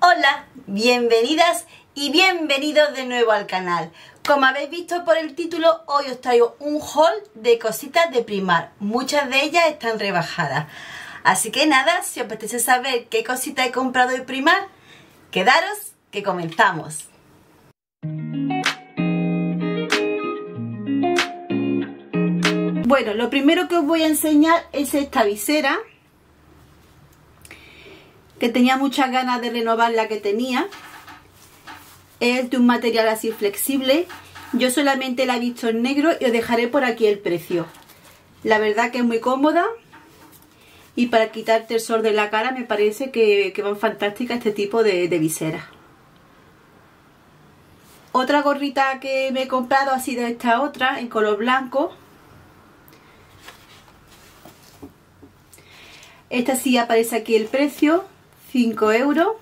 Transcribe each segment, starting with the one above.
Hola, bienvenidas y bienvenidos de nuevo al canal. Como habéis visto por el título, hoy os traigo un haul de cositas de Primark. Muchas de ellas están rebajadas. Así que nada, si os apetece saber qué cosita he comprado de Primark, quedaros que comenzamos. Bueno, lo primero que os voy a enseñar es esta visera, que tenía muchas ganas de renovar la que tenía. Es de un material así flexible. Yo solamente la he visto en negro y os dejaré por aquí el precio. La verdad que es muy cómoda y para quitarte el sol de la cara me parece que van fantásticas este tipo de viseras. Otra gorrita que me he comprado ha sido esta otra en color blanco. Esta sí aparece aquí el precio, 5 €.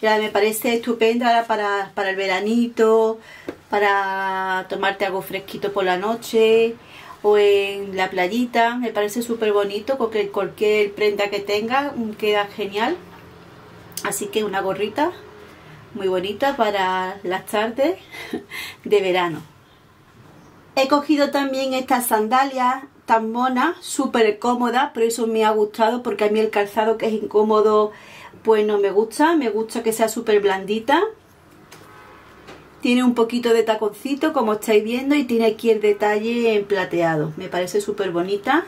Ya me parece estupenda ahora para el veranito, para tomarte algo fresquito por la noche o en la playita. Me parece súper bonito, porque cualquier prenda que tenga queda genial. Así que una gorrita muy bonita para las tardes de verano. He cogido también estas sandalias tan monas, súper cómodas, pero eso me ha gustado porque a mí el calzado que es incómodo pues no me gusta. Me gusta que sea súper blandita. Tiene un poquito de taconcito como estáis viendo y tiene aquí el detalle en plateado. Me parece súper bonita.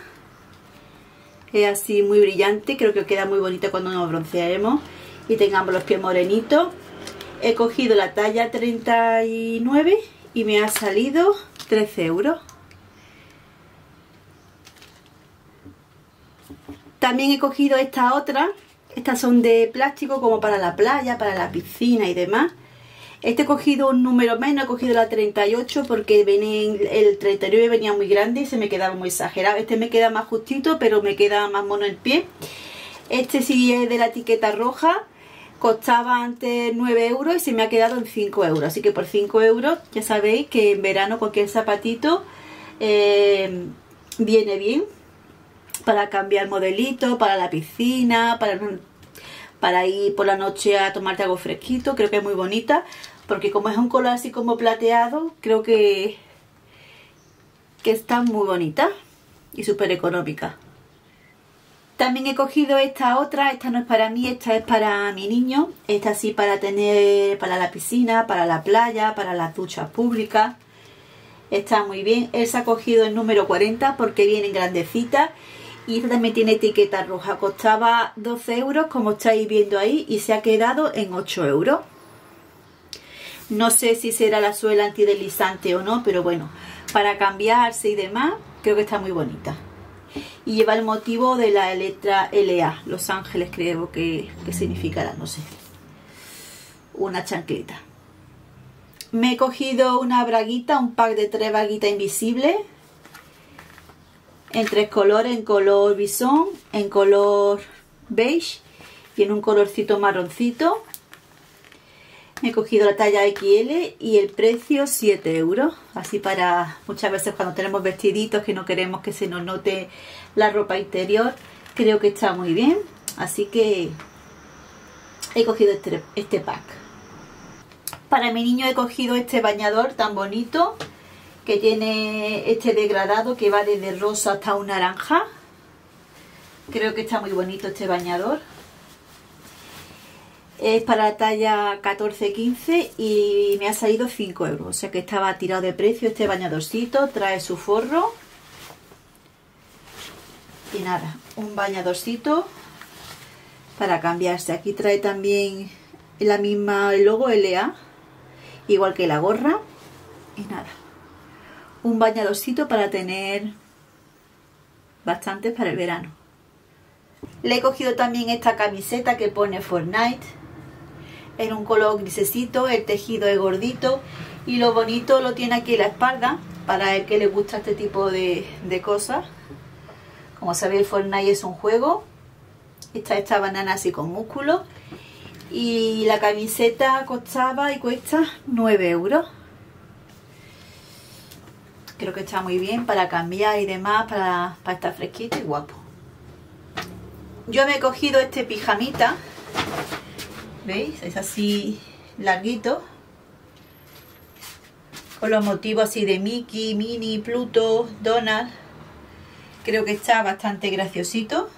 Es así muy brillante, creo que queda muy bonita cuando nos broncearemos y tengamos los pies morenitos. He cogido la talla 39 y me ha salido 13 €. También he cogido esta otra. Estas son de plástico como para la playa, para la piscina y demás. Este he cogido un número menos, he cogido la 38 porque el 39 venía muy grande y se me quedaba muy exagerado. Este me queda más justito, pero me queda más mono el pie. Este sí es de la etiqueta roja. Costaba antes 9 € y se me ha quedado en 5 €. Así que por 5 € ya sabéis que en verano cualquier zapatito viene bien. Para cambiar modelito, para la piscina, para ir por la noche a tomarte algo fresquito. Creo que es muy bonita porque como es un color así como plateado, creo que está muy bonita y súper económica. También he cogido esta otra. Esta no es para mí, esta es para mi niño. Esta sí para tener para la piscina, para la playa, para las duchas públicas. Está muy bien. Él se ha cogido el número 40 porque viene en grandecita. Y esta también tiene etiqueta roja. Costaba 12 € como estáis viendo ahí y se ha quedado en 8 €. No sé si será la suela antideslizante o no, pero bueno, para cambiarse y demás, creo que está muy bonita. Y lleva el motivo de la letra LA, Los Ángeles creo que significará, no sé. Una chancleta. Me he cogido una braguita, un pack de 3 braguitas invisibles. En 3 colores, en color bisón, en color beige y en un colorcito marroncito. Me he cogido la talla XL y el precio 7 €. Así para muchas veces cuando tenemos vestiditos que no queremos que se nos note la ropa interior. Creo que está muy bien. Así que he cogido este pack. Para mi niño he cogido este bañador tan bonito, que tiene este degradado que va desde rosa hasta un naranja. Creo que está muy bonito este bañador. Es para la talla 14-15 y me ha salido 5 €. O sea que estaba tirado de precio este bañadorcito. Trae su forro. Y nada, un bañadorcito para cambiarse. Aquí trae también la misma, el logo LA, igual que la gorra. Y nada, un bañadorcito para tener bastantes para el verano. Le he cogido también esta camiseta que pone Fortnite en un color grisecito. El tejido es gordito y lo bonito lo tiene aquí en la espalda, para el que le gusta este tipo de cosas. Como sabéis, Fortnite es un juego. Está esta banana así con músculo. Y la camiseta costaba y cuesta 9 €. Creo que está muy bien para cambiar y demás, para estar fresquito y guapo. Yo me he cogido este pijamita, ¿veis? Es así larguito, con los motivos así de Mickey, Minnie, Pluto, Donald. Creo que está bastante graciosito.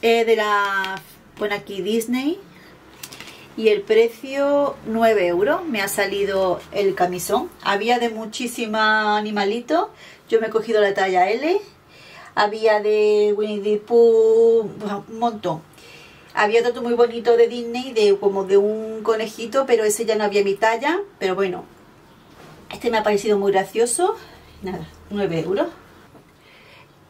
De la, bueno, aquí Disney, y el precio 9 euros. Me ha salido el camisón. Había de muchísimos animalitos. Yo me he cogido la talla L. Había de Winnie the Pooh, un montón. Había otro muy bonito de Disney, de como de un conejito, pero ese ya no había mi talla. Pero bueno, este me ha parecido muy gracioso. Nada, 9 euros.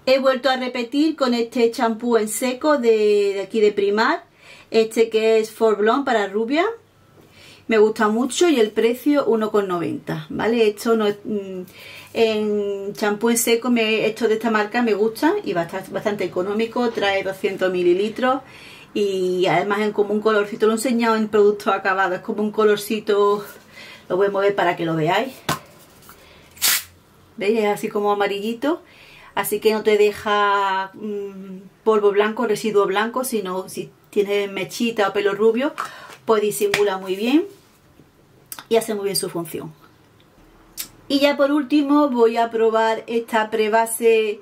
He vuelto a repetir con este champú en seco de aquí de Primark. Este que es For Blonde, para rubia. Me gusta mucho, y el precio 1,90. ¿Vale? Esto no es, en champú en seco, esto de esta marca me gusta, y bastante económico. Trae 200 mililitros. Y además es como un colorcito, lo he enseñado en productos acabados. Es como un colorcito. Lo voy a mover para que lo veáis. ¿Veis? Es así como amarillito. Así que no te deja polvo blanco, residuo blanco, sino si tienes mechita o pelo rubio, pues disimula muy bien y hace muy bien su función. Y ya por último voy a probar esta prebase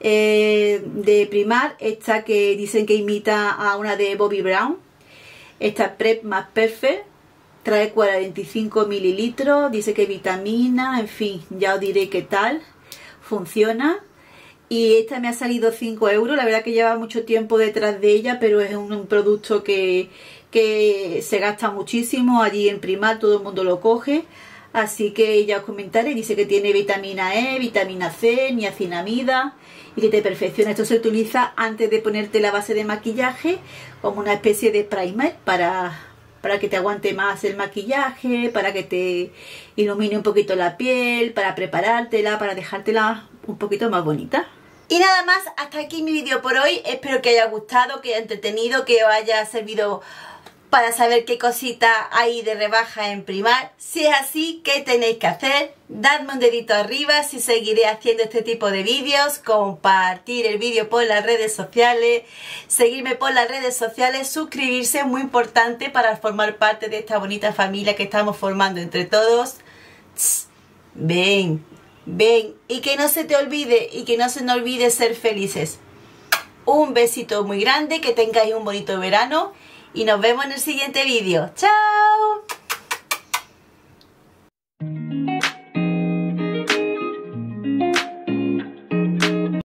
de Primark, esta que dicen que imita a una de Bobby Brown. Esta Prep Max Perfect. Trae 45 mililitros, dice que vitamina, en fin, ya os diré qué tal funciona. Y esta me ha salido 5 euros, la verdad que lleva mucho tiempo detrás de ella, pero es un producto que se gasta muchísimo allí en Primark, todo el mundo lo coge. Así que ya os comentaré, dice que tiene vitamina E, vitamina C, niacinamida, y que te perfecciona. Esto se utiliza antes de ponerte la base de maquillaje, como una especie de primer para que te aguante más el maquillaje, para que te ilumine un poquito la piel, para preparártela, para dejártela un poquito más bonita. Y nada más, hasta aquí mi vídeo por hoy. Espero que os haya gustado, que os haya entretenido, que os haya servido para saber qué cosita hay de rebaja en Primark. Si es así, ¿qué tenéis que hacer? Dadme un dedito arriba si seguiré haciendo este tipo de vídeos, compartir el vídeo por las redes sociales, seguirme por las redes sociales, suscribirse, es muy importante para formar parte de esta bonita familia que estamos formando entre todos. Ven, y que no se te olvide, y que no se nos olvide ser felices. Un besito muy grande, que tengáis un bonito verano. Y nos vemos en el siguiente vídeo. ¡Chao!